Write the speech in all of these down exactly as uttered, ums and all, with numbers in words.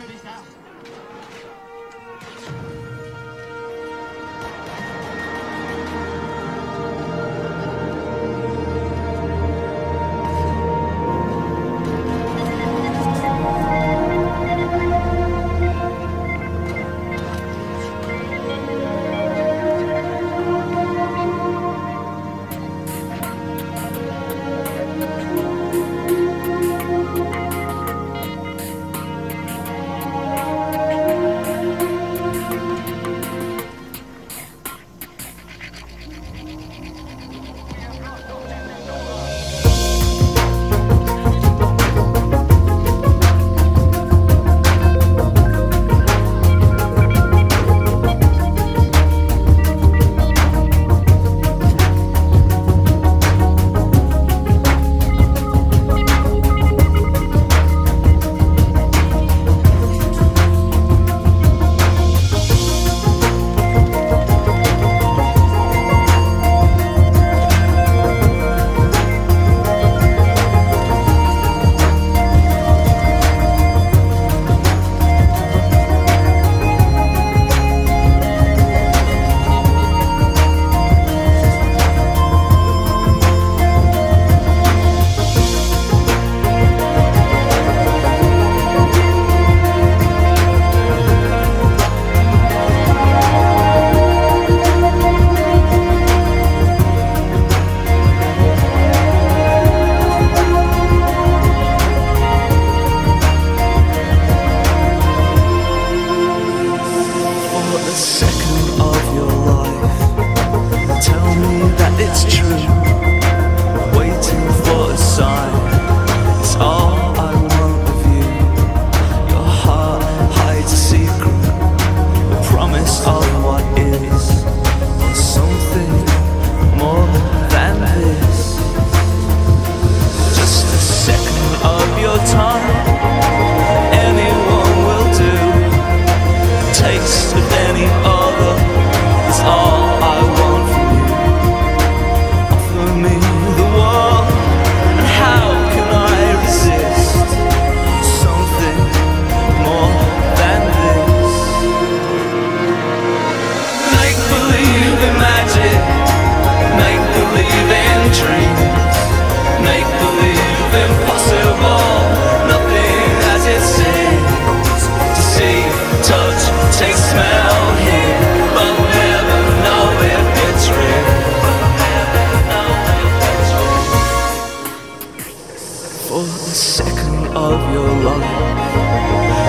figures out.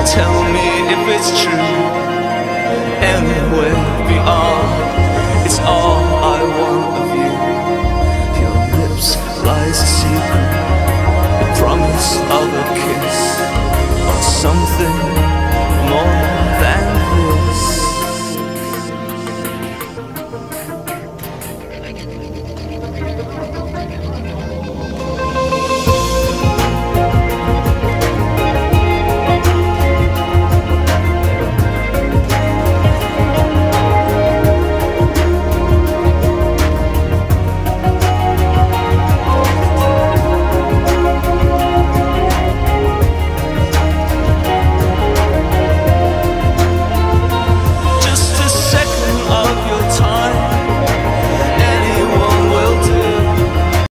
Tell me if it's true. Anyway,